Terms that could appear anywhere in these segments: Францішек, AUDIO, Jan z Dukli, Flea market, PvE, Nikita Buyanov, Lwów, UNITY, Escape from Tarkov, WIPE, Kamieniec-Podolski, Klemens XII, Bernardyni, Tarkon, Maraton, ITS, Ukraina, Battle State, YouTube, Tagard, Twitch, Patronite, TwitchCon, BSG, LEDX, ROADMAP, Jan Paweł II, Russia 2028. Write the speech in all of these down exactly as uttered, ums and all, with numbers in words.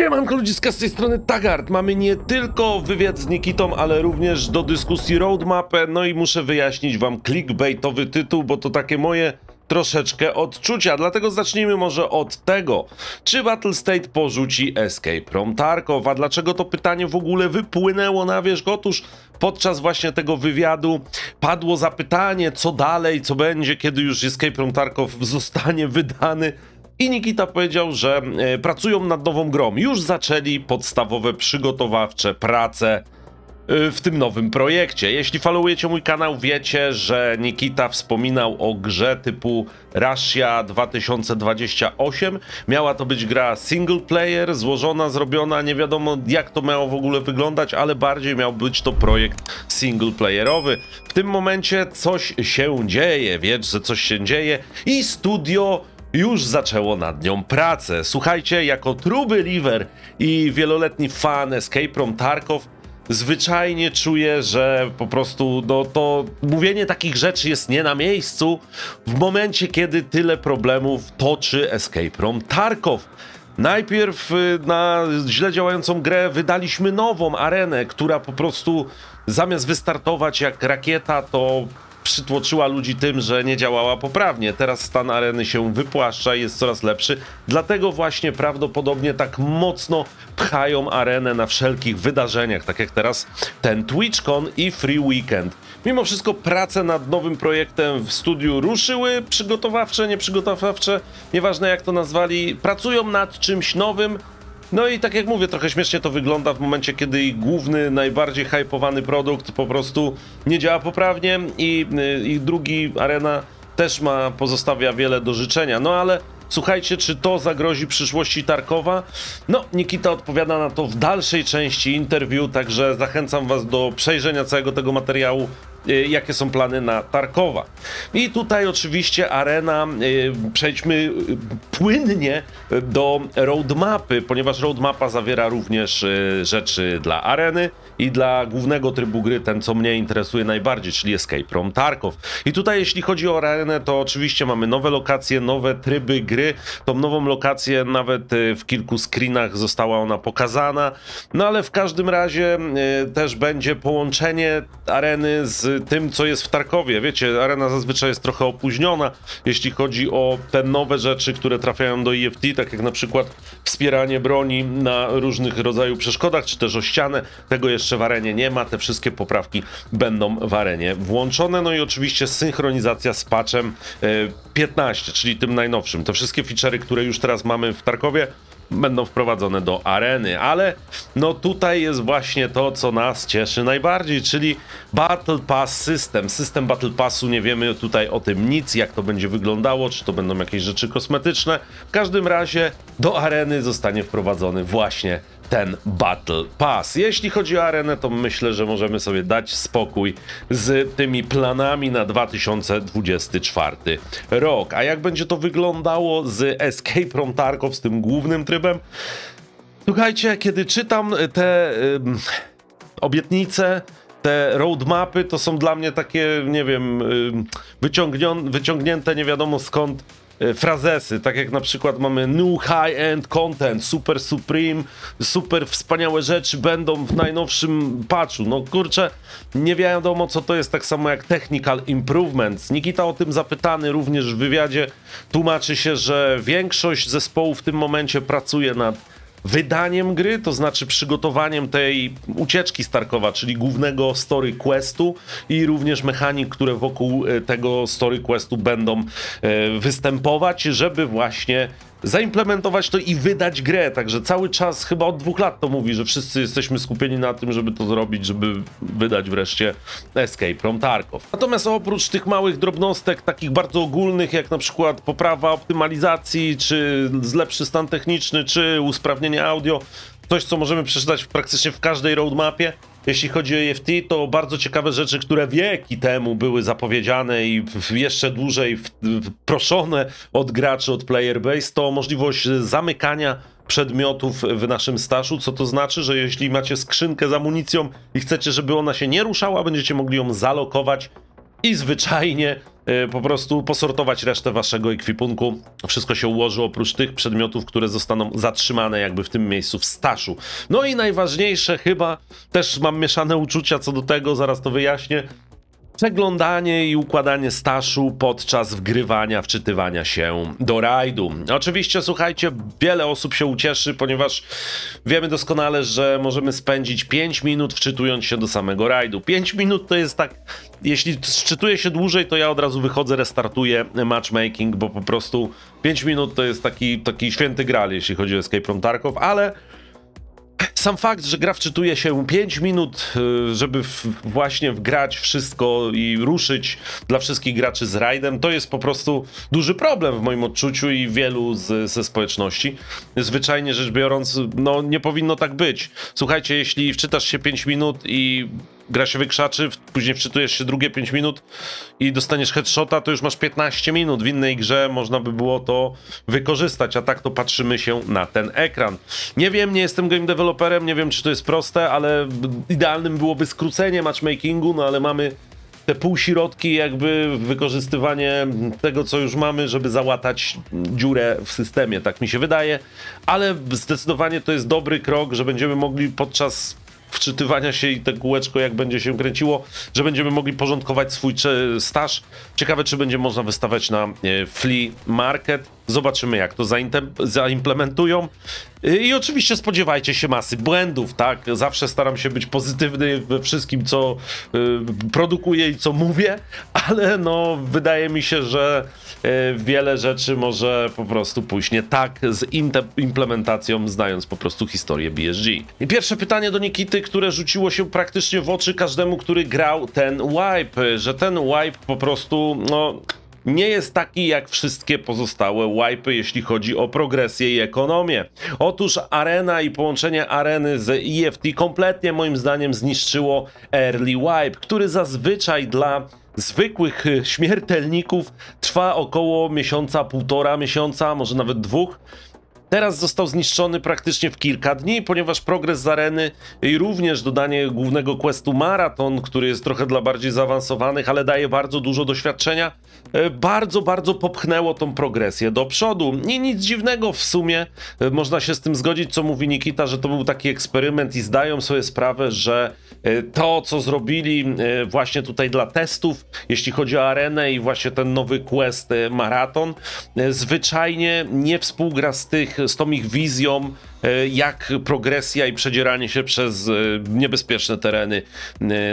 Siemanko ludziska, z tej strony Tagard. Mamy nie tylko wywiad z Nikitą, ale również do dyskusji roadmapę. No i muszę wyjaśnić wam clickbaitowy tytuł, bo to takie moje troszeczkę odczucia. Dlatego zacznijmy może od tego, czy Battle State porzuci Escape from Tarkov. A dlaczego to pytanie w ogóle wypłynęło na wierzch? Otóż podczas właśnie tego wywiadu padło zapytanie, co dalej, co będzie, kiedy już Escape from Tarkov zostanie wydany. I Nikita powiedział, że y, pracują nad nową grą. Już zaczęli podstawowe przygotowawcze prace y, w tym nowym projekcie. Jeśli followujecie mój kanał, wiecie, że Nikita wspominał o grze typu Russia dwa tysiące dwadzieścia osiem. Miała to być gra single player, złożona, zrobiona, nie wiadomo jak to miało w ogóle wyglądać, ale bardziej miał być to projekt single playerowy. W tym momencie coś się dzieje, wiesz, że coś się dzieje i studio już zaczęło nad nią pracę. Słuchajcie, jako truby liver i wieloletni fan Escape from Tarkov zwyczajnie czuję, że po prostu no, to mówienie takich rzeczy jest nie na miejscu w momencie, kiedy tyle problemów toczy Escape from Tarkov. Najpierw na źle działającą grę wydaliśmy nową arenę, która po prostu zamiast wystartować jak rakieta, to przytłoczyła ludzi tym, że nie działała poprawnie. Teraz stan areny się wypłaszcza i jest coraz lepszy. Dlatego właśnie prawdopodobnie tak mocno pchają arenę na wszelkich wydarzeniach, tak jak teraz ten TwitchCon i Free Weekend. Mimo wszystko prace nad nowym projektem w studiu ruszyły, przygotowawcze, nieprzygotowawcze, nieważne jak to nazwali, pracują nad czymś nowym. No i tak jak mówię, trochę śmiesznie to wygląda w momencie, kiedy ich główny, najbardziej hypowany produkt po prostu nie działa poprawnie i, i drugi arena też ma, pozostawia wiele do życzenia. No ale słuchajcie, czy to zagrozi przyszłości Tarkowa? No, Nikita odpowiada na to w dalszej części interwiu, także zachęcam was do przejrzenia całego tego materiału, jakie są plany na Tarkowa. I tutaj oczywiście arena, przejdźmy płynnie do roadmapy, ponieważ roadmapa zawiera również rzeczy dla areny i dla głównego trybu gry, ten co mnie interesuje najbardziej, czyli Escape from Tarkov. I tutaj jeśli chodzi o arenę, to oczywiście mamy nowe lokacje, nowe tryby gry. Tą nową lokację nawet w kilku screenach została ona pokazana, no ale w każdym razie też będzie połączenie areny z tym, co jest w Tarkowie. Wiecie, arena zazwyczaj jest trochę opóźniona, jeśli chodzi o te nowe rzeczy, które trafiają do I F T, tak jak na przykład wspieranie broni na różnych rodzaju przeszkodach, czy też o ścianę. Tego jeszcze w arenie nie ma, te wszystkie poprawki będą w arenie włączone. No i oczywiście synchronizacja z patchem piętnastym, czyli tym najnowszym. Te wszystkie feature'y, które już teraz mamy w Tarkowie, będą wprowadzone do areny, ale no tutaj jest właśnie to, co nas cieszy najbardziej, czyli Battle Pass system. System Battle Passu, nie wiemy tutaj o tym nic, jak to będzie wyglądało, czy to będą jakieś rzeczy kosmetyczne. W każdym razie do areny zostanie wprowadzony właśnie ten Battle Pass. Jeśli chodzi o arenę, to myślę, że możemy sobie dać spokój z tymi planami na dwa tysiące dwudziesty czwarty rok. A jak będzie to wyglądało z Escape from Tarkov, z tym głównym trybem? Słuchajcie, kiedy czytam te um, obietnice, te roadmapy, to są dla mnie takie, nie wiem, wyciągnięte nie wiadomo skąd frazesy, tak jak na przykład mamy new high-end content, super supreme, super wspaniałe rzeczy będą w najnowszym patchu. No kurczę, nie wiadomo co to jest, tak samo jak technical improvements. Nikita o tym zapytany również w wywiadzie tłumaczy się, że większość zespołu w tym momencie pracuje nad wydaniem gry, to znaczy przygotowaniem tej ucieczki z Tarkowa, czyli głównego story questu i również mechanik, które wokół tego story questu będą występować, żeby właśnie zaimplementować to i wydać grę. Także cały czas, chyba od dwóch lat to mówi, że wszyscy jesteśmy skupieni na tym, żeby to zrobić, żeby wydać wreszcie Escape from Tarkov. Natomiast oprócz tych małych drobnostek, takich bardzo ogólnych, jak na przykład poprawa optymalizacji, czy zlepszy stan techniczny, czy usprawnienie audio, coś, co możemy przeczytać praktycznie w każdej roadmapie, jeśli chodzi o I F T, to bardzo ciekawe rzeczy, które wieki temu były zapowiedziane i jeszcze dłużej proszone od graczy, od playerbase, to możliwość zamykania przedmiotów w naszym staszu, co to znaczy, że jeśli macie skrzynkę z amunicją i chcecie, żeby ona się nie ruszała, będziecie mogli ją zalokować i zwyczajnie po prostu posortować resztę waszego ekwipunku. Wszystko się ułoży oprócz tych przedmiotów, które zostaną zatrzymane jakby w tym miejscu, w staszu. No i najważniejsze chyba, też mam mieszane uczucia co do tego, zaraz to wyjaśnię, przeglądanie i układanie staszu podczas wgrywania, wczytywania się do rajdu. Oczywiście, słuchajcie, wiele osób się ucieszy, ponieważ wiemy doskonale, że możemy spędzić pięć minut wczytując się do samego rajdu. pięć minut to jest tak, jeśli szczytuje się dłużej, to ja od razu wychodzę, restartuję matchmaking, bo po prostu pięć minut to jest taki, taki święty graal, jeśli chodzi o Escape from Tarkov, ale... Sam fakt, że gra wczytuje się pięć minut, żeby właśnie wgrać wszystko i ruszyć dla wszystkich graczy z rajdem, to jest po prostu duży problem w moim odczuciu i wielu z, ze społeczności. Zwyczajnie rzecz biorąc, no nie powinno tak być. Słuchajcie, jeśli wczytasz się pięć minut i gra się wykrzaczy, później wczytujesz się drugie pięć minut i dostaniesz headshota, to już masz piętnaście minut. W innej grze można by było to wykorzystać, a tak to patrzymy się na ten ekran. Nie wiem, nie jestem game developerem, nie wiem czy to jest proste, ale idealnym byłoby skrócenie matchmakingu, no ale mamy te półśrodki, jakby wykorzystywanie tego, co już mamy, żeby załatać dziurę w systemie, tak mi się wydaje, ale zdecydowanie to jest dobry krok, że będziemy mogli podczas wczytywania się i te kółeczko jak będzie się kręciło, że będziemy mogli porządkować swój staż. Ciekawe, czy będzie można wystawiać na Flea Market. Zobaczymy, jak to zaimplementują. I oczywiście spodziewajcie się masy błędów, tak? Zawsze staram się być pozytywny we wszystkim, co produkuję i co mówię, ale no wydaje mi się, że wiele rzeczy może po prostu pójść nie tak z implementacją, znając po prostu historię B S G. I pierwsze pytanie do Nikity, które rzuciło się praktycznie w oczy każdemu, który grał ten wipe, że ten wipe po prostu, no... nie jest taki jak wszystkie pozostałe wipy, jeśli chodzi o progresję i ekonomię. Otóż arena i połączenie areny z E F T kompletnie moim zdaniem zniszczyło early wipe, który zazwyczaj dla zwykłych śmiertelników trwa około miesiąca, półtora miesiąca, może nawet dwóch. Teraz został zniszczony praktycznie w kilka dni, ponieważ progres z areny i również dodanie głównego questu Maraton, który jest trochę dla bardziej zaawansowanych, ale daje bardzo dużo doświadczenia, bardzo, bardzo popchnęło tą progresję do przodu. I nic dziwnego w sumie, można się z tym zgodzić, co mówi Nikita, że to był taki eksperyment i zdają sobie sprawę, że to, co zrobili właśnie tutaj dla testów, jeśli chodzi o arenę i właśnie ten nowy quest Maraton, zwyczajnie nie współgra z tych z tą ich wizją, jak progresja i przedzieranie się przez niebezpieczne tereny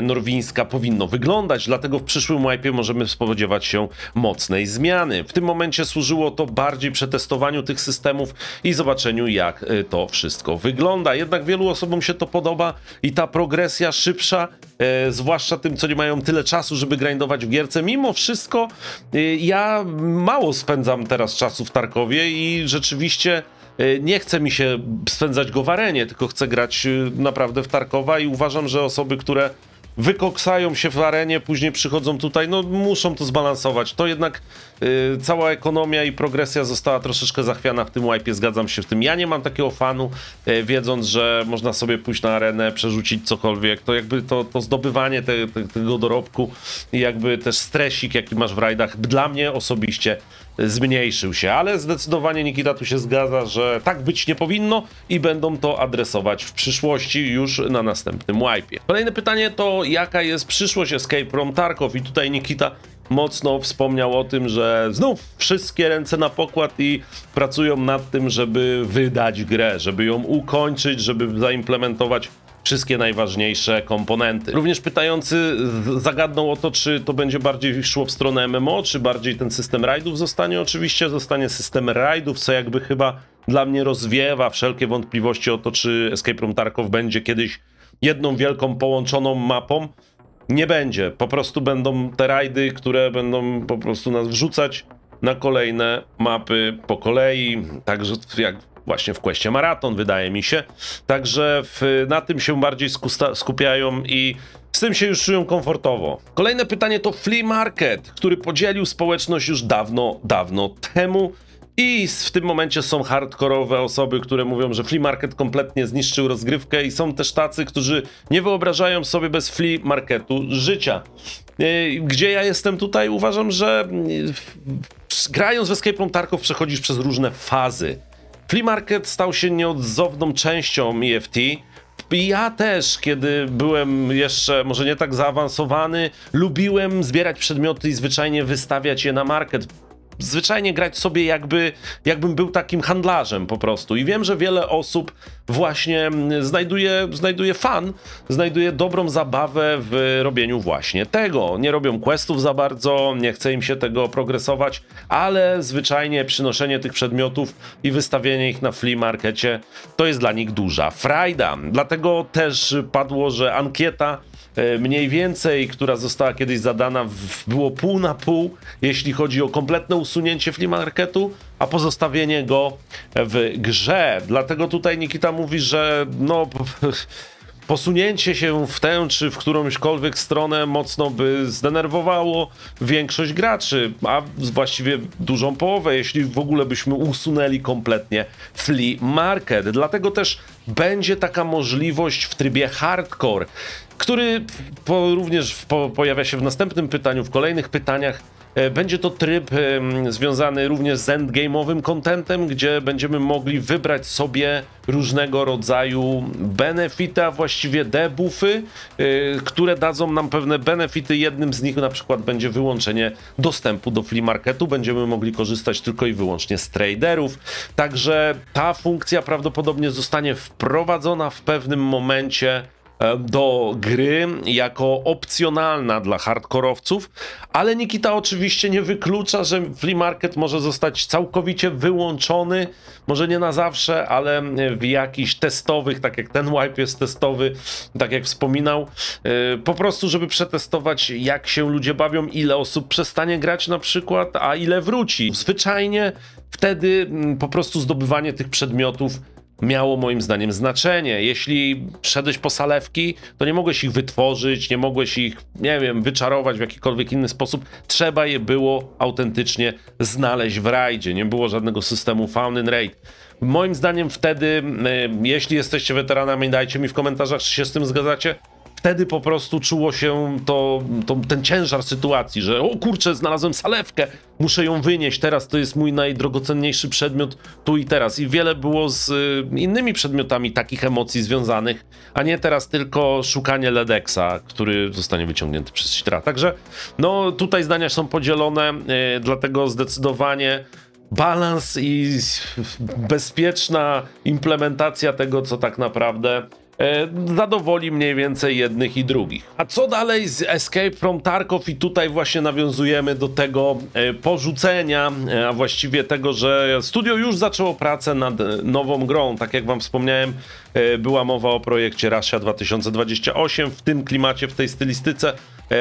Norwińska powinno wyglądać, dlatego w przyszłym wipe możemy spodziewać się mocnej zmiany. W tym momencie służyło to bardziej przetestowaniu tych systemów i zobaczeniu, jak to wszystko wygląda. Jednak wielu osobom się to podoba i ta progresja szybsza, zwłaszcza tym, co nie mają tyle czasu, żeby grindować w gierce. Mimo wszystko ja mało spędzam teraz czasu w Tarkowie i rzeczywiście nie chce mi się spędzać go w arenie, tylko chcę grać naprawdę w Tarkowa i uważam, że osoby, które wykoksają się w arenie, później przychodzą tutaj, no muszą to zbalansować. To jednak yy, cała ekonomia i progresja została troszeczkę zachwiana w tym wipe, zgadzam się w tym. Ja nie mam takiego fanu, yy, wiedząc, że można sobie pójść na arenę, przerzucić cokolwiek. To jakby to, to zdobywanie te, te, tego dorobku i jakby też stresik, jaki masz w rajdach, dla mnie osobiście zmniejszył się, ale zdecydowanie Nikita tu się zgadza, że tak być nie powinno i będą to adresować w przyszłości już na następnym wipe. Kolejne pytanie to jaka jest przyszłość Escape from Tarkov i tutaj Nikita mocno wspomniał o tym, że znów wszystkie ręce na pokład i pracują nad tym, żeby wydać grę, żeby ją ukończyć, żeby zaimplementować wszystkie najważniejsze komponenty. Również pytający zagadnął o to, czy to będzie bardziej szło w stronę M M O, czy bardziej ten system rajdów zostanie. Oczywiście zostanie system rajdów, co jakby chyba dla mnie rozwiewa wszelkie wątpliwości o to, czy Escape from Tarkov będzie kiedyś jedną wielką połączoną mapą. Nie będzie. Po prostu będą te rajdy, które będą po prostu nas wrzucać na kolejne mapy po kolei. Także jak właśnie w questie Maraton, wydaje mi się. Także w, na tym się bardziej skupiają i z tym się już czują komfortowo. Kolejne pytanie to Flea Market, który podzielił społeczność już dawno, dawno temu. I w tym momencie są hardkorowe osoby, które mówią, że Flea Market kompletnie zniszczył rozgrywkę, i są też tacy, którzy nie wyobrażają sobie bez Flea Marketu życia. Gdzie ja jestem tutaj? Uważam, że grając w Escape from Tarkov przechodzisz przez różne fazy. Flea Market stał się nieodzowną częścią E F T. Ja też, kiedy byłem jeszcze może nie tak zaawansowany, lubiłem zbierać przedmioty i zwyczajnie wystawiać je na market. Zwyczajnie grać sobie jakby, jakbym był takim handlarzem po prostu. I wiem, że wiele osób właśnie znajduje, znajduje fan, znajduje dobrą zabawę w robieniu właśnie tego. Nie robią questów za bardzo, nie chce im się tego progresować, ale zwyczajnie przynoszenie tych przedmiotów i wystawienie ich na flea markecie to jest dla nich duża frajda. Dlatego też padło, że ankieta mniej więcej, która została kiedyś zadana, było pół na pół, jeśli chodzi o kompletne usunięcie flea marketu, a pozostawienie go w grze. Dlatego tutaj Nikita mówi, że no, posunięcie się w tę czy w którąśkolwiek stronę mocno by zdenerwowało większość graczy, a właściwie dużą połowę, jeśli w ogóle byśmy usunęli kompletnie flea market. Dlatego też będzie taka możliwość w trybie hardcore, który po, również po, pojawia się w następnym pytaniu, w kolejnych pytaniach. Będzie to tryb związany również z endgame'owym contentem, gdzie będziemy mogli wybrać sobie różnego rodzaju benefity, a właściwie debuffy, które dadzą nam pewne benefity. Jednym z nich na przykład będzie wyłączenie dostępu do flea marketu. Będziemy mogli korzystać tylko i wyłącznie z traderów. Także ta funkcja prawdopodobnie zostanie wprowadzona w pewnym momencie do gry jako opcjonalna dla hardkorowców, ale Nikita oczywiście nie wyklucza, że flea market może zostać całkowicie wyłączony, może nie na zawsze, ale w jakichś testowych, tak jak ten wipe jest testowy, tak jak wspominał, po prostu żeby przetestować, jak się ludzie bawią, ile osób przestanie grać na przykład, a ile wróci. Zwyczajnie wtedy po prostu zdobywanie tych przedmiotów miało moim zdaniem znaczenie. Jeśli szedłeś po salewki, to nie mogłeś ich wytworzyć, nie mogłeś ich, nie wiem, wyczarować w jakikolwiek inny sposób. Trzeba je było autentycznie znaleźć w rajdzie. Nie było żadnego systemu found in raid. Moim zdaniem wtedy, jeśli jesteście weteranami, dajcie mi w komentarzach, czy się z tym zgadzacie. Wtedy po prostu czuło się to, to, ten ciężar sytuacji, że o kurczę, znalazłem salewkę, muszę ją wynieść, teraz to jest mój najdrogocenniejszy przedmiot tu i teraz. I wiele było z y, innymi przedmiotami takich emocji związanych, a nie teraz tylko szukanie LEDX-a, który zostanie wyciągnięty przez cheatera. Także no tutaj zdania są podzielone, y, dlatego zdecydowanie balans i bezpieczna implementacja tego, co tak naprawdę zadowoli mniej więcej jednych i drugich. A co dalej z Escape from Tarkov? I tutaj właśnie nawiązujemy do tego porzucenia, a właściwie tego, że studio już zaczęło pracę nad nową grą. Tak jak wam wspomniałem, była mowa o projekcie Russia dwa tysiące dwadzieścia osiem, w tym klimacie, w tej stylistyce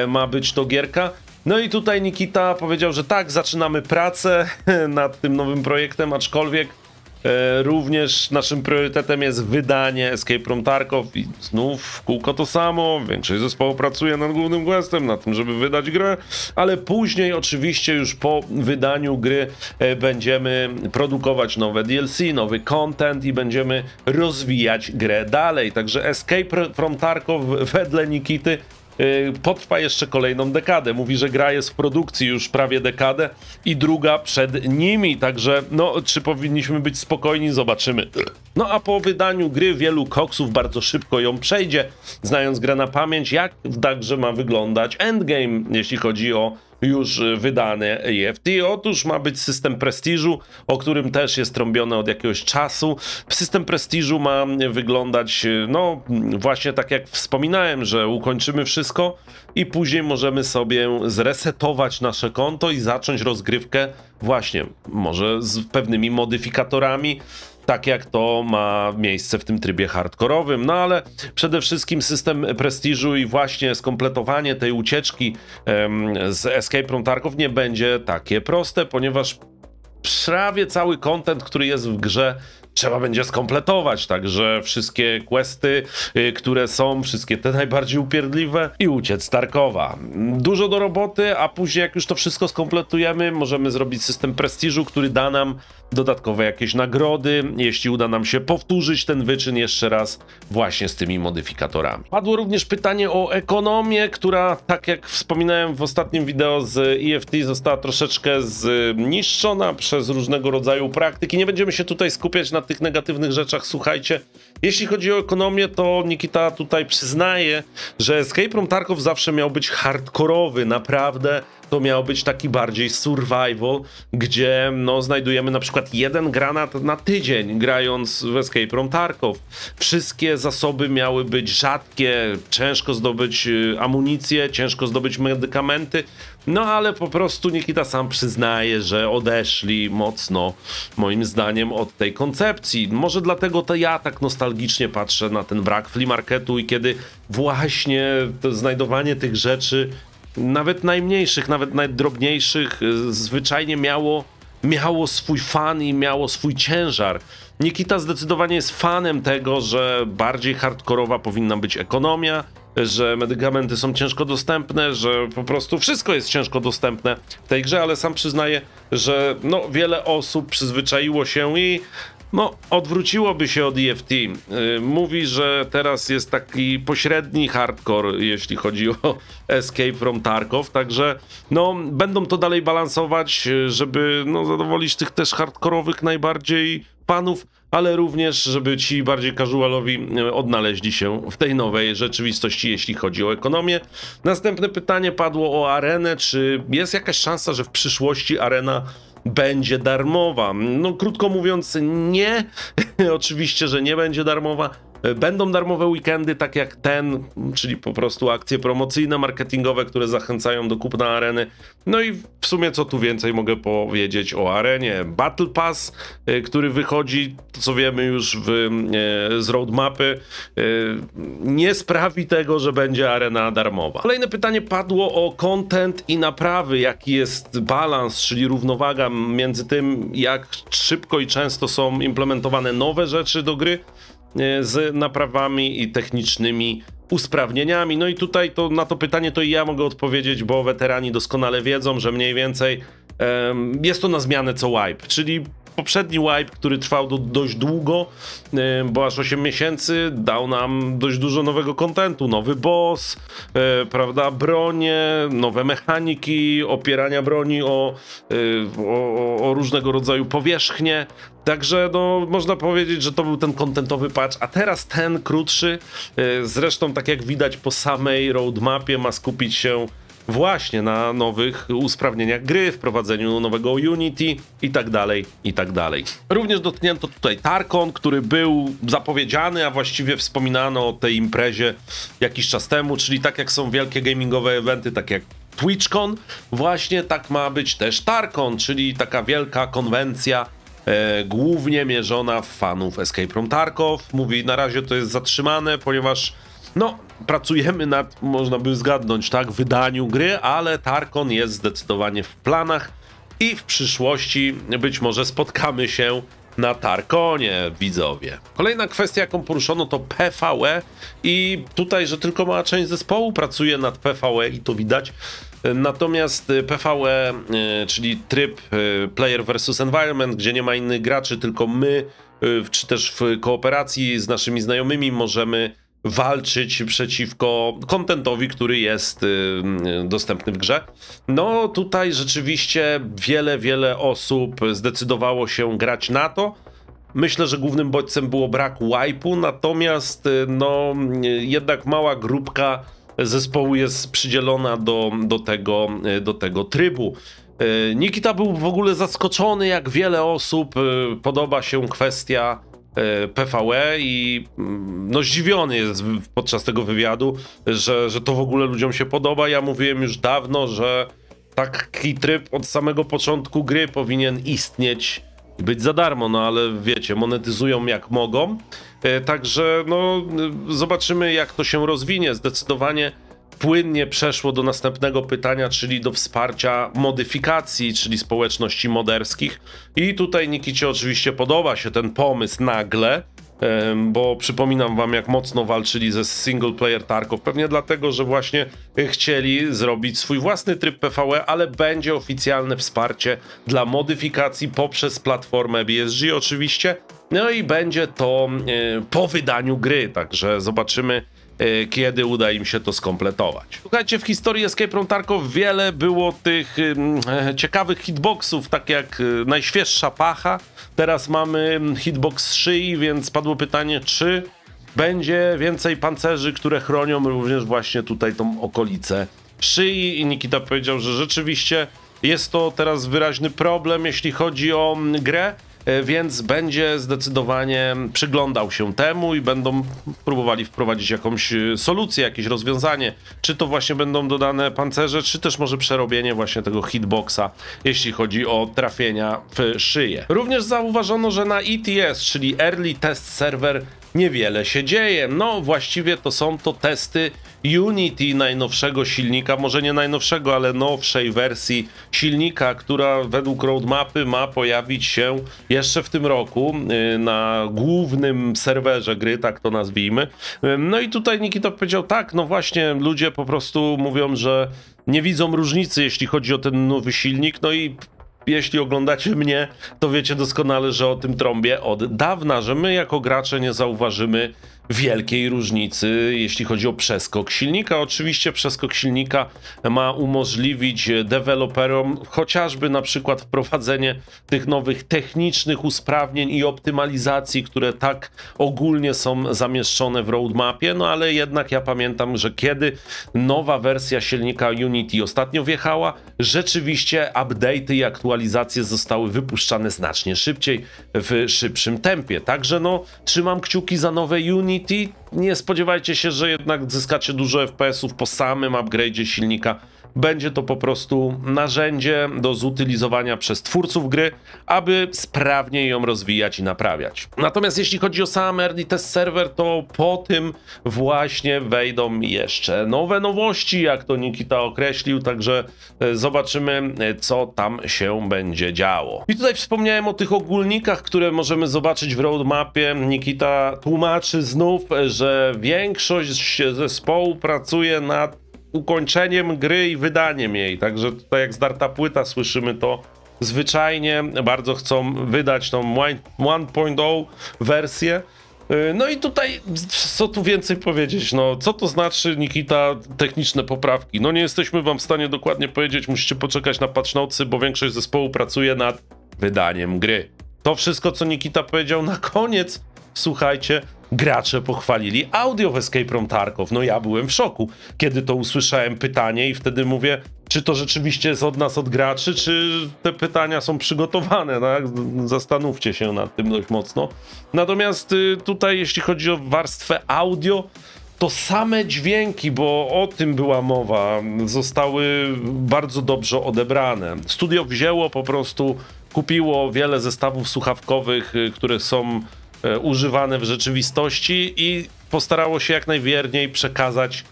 ma być to gierka. No i tutaj Nikita powiedział, że tak, zaczynamy pracę nad tym nowym projektem, aczkolwiek również naszym priorytetem jest wydanie Escape from Tarkov i znów kółko to samo, większość zespołu pracuje nad głównym questem, nad tym, żeby wydać grę, ale później oczywiście już po wydaniu gry będziemy produkować nowe D L C, nowy content i będziemy rozwijać grę dalej. Także Escape from Tarkov wedle Nikity potrwa jeszcze kolejną dekadę. Mówi, że gra jest w produkcji już prawie dekadę i druga przed nimi, także no, czy powinniśmy być spokojni? Zobaczymy. No a po wydaniu gry wielu koksów bardzo szybko ją przejdzie, znając grę na pamięć, jak w grze ma wyglądać endgame, jeśli chodzi o już wydane E F T. Otóż ma być system prestiżu, o którym też jest trąbione od jakiegoś czasu. System prestiżu ma wyglądać, no właśnie tak jak wspominałem, że ukończymy wszystko i później możemy sobie zresetować nasze konto i zacząć rozgrywkę właśnie może z pewnymi modyfikatorami, tak jak to ma miejsce w tym trybie hardkorowym. No ale przede wszystkim system prestiżu i właśnie skompletowanie tej ucieczki em, z Escape from Tarkov nie będzie takie proste, ponieważ prawie cały content, który jest w grze, trzeba będzie skompletować, także wszystkie questy, które są, wszystkie te najbardziej upierdliwe i uciec z Tarkowa. Dużo do roboty, a później jak już to wszystko skompletujemy, możemy zrobić system prestiżu, który da nam dodatkowe jakieś nagrody, jeśli uda nam się powtórzyć ten wyczyn jeszcze raz właśnie z tymi modyfikatorami. Padło również pytanie o ekonomię, która, tak jak wspominałem w ostatnim wideo z E F T, została troszeczkę zniszczona przez różnego rodzaju praktyki. Nie będziemy się tutaj skupiać na tych negatywnych rzeczach, słuchajcie. Jeśli chodzi o ekonomię, to Nikita tutaj przyznaje, że Escape from Tarkov zawsze miał być hardkorowy, naprawdę. To miał być taki bardziej survival, gdzie no, znajdujemy na przykład jeden granat na tydzień, grając w Escape from Tarkov. Wszystkie zasoby miały być rzadkie, ciężko zdobyć amunicję, ciężko zdobyć medykamenty, no ale po prostu Nikita sam przyznaje, że odeszli mocno, moim zdaniem, od tej koncepcji. Może dlatego to ja tak nostalgicznie patrzę na ten brak flea marketu i kiedy właśnie to znajdowanie tych rzeczy, nawet najmniejszych, nawet najdrobniejszych, zwyczajnie miało, miało swój fan i miało swój ciężar. Nikita zdecydowanie jest fanem tego, że bardziej hardkorowa powinna być ekonomia, że medykamenty są ciężko dostępne, że po prostu wszystko jest ciężko dostępne w tej grze, ale sam przyznaję, że no, wiele osób przyzwyczaiło się i no, odwróciłoby się od E F T. Yy, mówi, że teraz jest taki pośredni hardcore, jeśli chodzi o Escape from Tarkov, także no, będą to dalej balansować, żeby no, zadowolić tych też hardkorowych najbardziej panów, ale również, żeby ci bardziej casualowi odnaleźli się w tej nowej rzeczywistości, jeśli chodzi o ekonomię. Następne pytanie padło o arenę. Czy jest jakaś szansa, że w przyszłości arena będzie darmowa? No krótko mówiąc, nie. Oczywiście, że nie będzie darmowa. Będą darmowe weekendy, tak jak ten, czyli po prostu akcje promocyjne, marketingowe, które zachęcają do kupna areny. No i w sumie co tu więcej mogę powiedzieć o arenie. Battle Pass, który wychodzi, to co wiemy już w, z roadmapy, nie sprawi tego, że będzie arena darmowa. Kolejne pytanie padło o content i naprawy. Jaki jest balans, czyli równowaga między tym, jak szybko i często są implementowane nowe rzeczy do gry, z naprawami i technicznymi usprawnieniami. No i tutaj to na to pytanie to i ja mogę odpowiedzieć, bo weterani doskonale wiedzą, że mniej więcej um, jest to na zmianę co wipe, czyli poprzedni wipe, który trwał do, dość długo, yy, bo aż osiem miesięcy, dał nam dość dużo nowego kontentu, nowy boss, yy, prawda, bronie, nowe mechaniki, opierania broni o, yy, o, o różnego rodzaju powierzchnie, także no, można powiedzieć, że to był ten kontentowy patch, a teraz ten krótszy, yy, zresztą tak jak widać po samej roadmapie, ma skupić się właśnie na nowych usprawnieniach gry, wprowadzeniu nowego Unity i tak dalej, i tak dalej. Również dotknięto tutaj Tarkon, który był zapowiedziany, a właściwie wspominano o tej imprezie jakiś czas temu, czyli tak jak są wielkie gamingowe eventy, tak jak TwitchCon, właśnie tak ma być też Tarkon, czyli taka wielka konwencja, e, głównie mierzona w fanów Escape from Tarkov. Mówi, na razie to jest zatrzymane, ponieważ no, pracujemy nad, można by zgadnąć, tak, wydaniu gry, ale Tarkon jest zdecydowanie w planach i w przyszłości być może spotkamy się na Tarkonie, widzowie. Kolejna kwestia, jaką poruszono, to P V E i tutaj, że tylko mała część zespołu pracuje nad P V E i to widać. Natomiast P V E, czyli tryb Player versus Environment, gdzie nie ma innych graczy, tylko my, czy też w kooperacji z naszymi znajomymi możemy walczyć przeciwko kontentowi, który jest y, dostępny w grze. No tutaj rzeczywiście wiele, wiele osób zdecydowało się grać na to. Myślę, że głównym bodźcem było brak wipe'u, natomiast y, no jednak mała grupka zespołu jest przydzielona do, do, tego, y, do tego trybu. Y, Nikita był w ogóle zaskoczony, jak wiele osób y, podoba się kwestia P V E i no zdziwiony jest podczas tego wywiadu, że, że to w ogóle ludziom się podoba. Ja mówiłem już dawno, że taki tryb od samego początku gry powinien istnieć i być za darmo, no ale wiecie, monetyzują jak mogą, także no zobaczymy, jak to się rozwinie. Zdecydowanie płynnie przeszło do następnego pytania, czyli do wsparcia modyfikacji, czyli społeczności moderskich. I tutaj Nikicie oczywiście podoba się ten pomysł nagle, bo przypominam wam, jak mocno walczyli ze single player Tarkov, pewnie dlatego, że właśnie chcieli zrobić swój własny tryb PvE, ale będzie oficjalne wsparcie dla modyfikacji poprzez platformę B S G oczywiście, no i będzie to po wydaniu gry, także zobaczymy, kiedy uda im się to skompletować. Słuchajcie, w historii Escape from Tarkov wiele było tych e, ciekawych hitboxów, tak jak e, najświeższa pacha. Teraz mamy hitbox z szyi, więc padło pytanie, czy będzie więcej pancerzy, które chronią również właśnie tutaj tą okolicę szyi. I Nikita powiedział, że rzeczywiście jest to teraz wyraźny problem, jeśli chodzi o grę, więc będzie zdecydowanie przyglądał się temu i będą próbowali wprowadzić jakąś solucję, jakieś rozwiązanie. Czy to właśnie będą dodane pancerze, czy też może przerobienie właśnie tego hitboxa, jeśli chodzi o trafienia w szyję. Również zauważono, że na I T S, czyli Early Test Server, niewiele się dzieje. No właściwie to są to testy Unity najnowszego silnika, może nie najnowszego, ale nowszej wersji silnika, która według roadmapy ma pojawić się jeszcze w tym roku na głównym serwerze gry, tak to nazwijmy. No i tutaj Nikita powiedział, tak, no właśnie, ludzie po prostu mówią, że nie widzą różnicy, jeśli chodzi o ten nowy silnik, no i jeśli oglądacie mnie, to wiecie doskonale, że o tym trąbię od dawna, że my jako gracze nie zauważymy wielkiej różnicy, jeśli chodzi o przeskok silnika. Oczywiście przeskok silnika ma umożliwić deweloperom chociażby na przykład wprowadzenie tych nowych technicznych usprawnień i optymalizacji, które tak ogólnie są zamieszczone w roadmapie, no ale jednak ja pamiętam, że kiedy nowa wersja silnika Unity ostatnio wjechała, rzeczywiście update'y i aktualizacje zostały wypuszczane znacznie szybciej, w szybszym tempie. Także no, trzymam kciuki za nowe Unity. Nie spodziewajcie się, że jednak zyskacie dużo F P S-ów po samym upgrade'zie silnika. Będzie to po prostu narzędzie do zutylizowania przez twórców gry, aby sprawniej ją rozwijać i naprawiać. Natomiast jeśli chodzi o sam Early Test Server, to po tym właśnie wejdą jeszcze nowe nowości, jak to Nikita określił, także zobaczymy, co tam się będzie działo. I tutaj wspomniałem o tych ogólnikach, które możemy zobaczyć w roadmapie. Nikita tłumaczy znów, że większość zespołu pracuje nad ukończeniem gry i wydaniem jej, także tutaj jak zdarta płyta słyszymy to zwyczajnie, bardzo chcą wydać tą jeden kropka zero wersję. No i tutaj, co tu więcej powiedzieć, no co to znaczy, Nikita, techniczne poprawki? No nie jesteśmy wam w stanie dokładnie powiedzieć, musicie poczekać na patch nocy, bo większość zespołu pracuje nad wydaniem gry. To wszystko, co Nikita powiedział na koniec, słuchajcie. Gracze pochwalili audio w Escape from Tarkov. No ja byłem w szoku, kiedy to usłyszałem pytanie i wtedy mówię, czy to rzeczywiście jest od nas, od graczy, czy te pytania są przygotowane, tak? Zastanówcie się nad tym dość mocno. Natomiast tutaj, jeśli chodzi o warstwę audio, to same dźwięki, bo o tym była mowa, zostały bardzo dobrze odebrane. Studio wzięło po prostu, kupiło wiele zestawów słuchawkowych, które są używane w rzeczywistości i postarało się jak najwierniej przekazać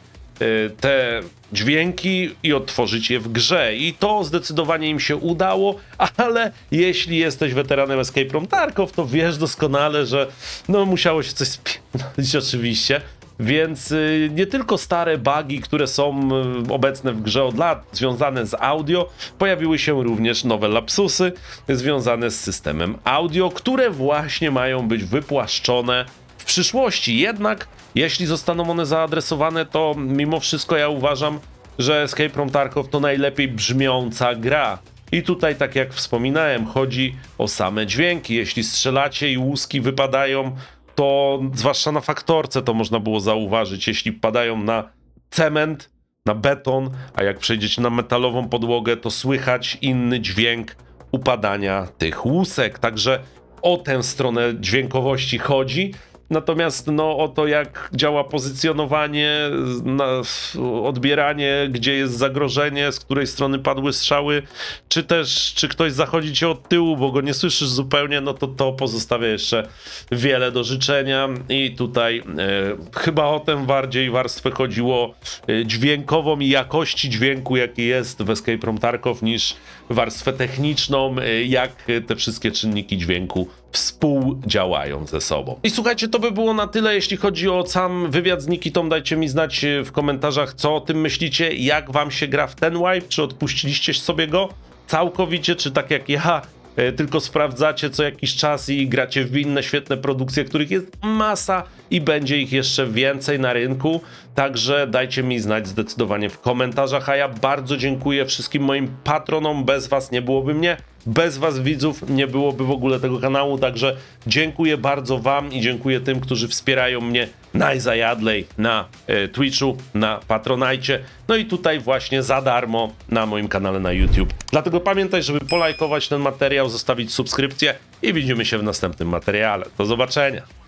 te dźwięki i odtworzyć je w grze. I to zdecydowanie im się udało, ale jeśli jesteś weteranem Escape from Tarkov, to wiesz doskonale, że no musiało się coś spierdolić oczywiście. Więc nie tylko stare bugi, które są obecne w grze od lat, związane z audio, pojawiły się również nowe lapsusy związane z systemem audio, które właśnie mają być wypłaszczone w przyszłości. Jednak jeśli zostaną one zaadresowane, to mimo wszystko ja uważam, że Escape from Tarkov to najlepiej brzmiąca gra. I tutaj, tak jak wspominałem, chodzi o same dźwięki. Jeśli strzelacie i łuski wypadają, to zwłaszcza na faktorce to można było zauważyć, jeśli padają na cement, na beton, a jak przejdziecie na metalową podłogę, to słychać inny dźwięk upadania tych łusek. Także o tę stronę dźwiękowości chodzi Natomiast no, o to, jak działa pozycjonowanie, na, odbieranie, gdzie jest zagrożenie, z której strony padły strzały, czy też, czy ktoś zachodzi cię od tyłu, bo go nie słyszysz zupełnie, no to to pozostawia jeszcze wiele do życzenia. I tutaj e, chyba o tę bardziej warstwę chodziło dźwiękową i jakości dźwięku, jaki jest w Escape from Tarkov, niż warstwę techniczną, jak te wszystkie czynniki dźwięku współdziałają ze sobą. I słuchajcie, to by było na tyle, jeśli chodzi o sam wywiad z Nikitą. Dajcie mi znać w komentarzach, co o tym myślicie, jak wam się gra w ten wipe, czy odpuściliście sobie go całkowicie, czy tak jak ja, tylko sprawdzacie co jakiś czas i gracie w inne świetne produkcje, których jest masa i będzie ich jeszcze więcej na rynku. Także dajcie mi znać zdecydowanie w komentarzach, a ja bardzo dziękuję wszystkim moim patronom. Bez was nie byłoby mnie, bez was widzów nie byłoby w ogóle tego kanału, także dziękuję bardzo wam i dziękuję tym, którzy wspierają mnie najzajadlej na y, Twitchu, na Patronite, no i tutaj właśnie za darmo na moim kanale na YouTube. Dlatego pamiętaj, żeby polajkować ten materiał, zostawić subskrypcję i widzimy się w następnym materiale. Do zobaczenia!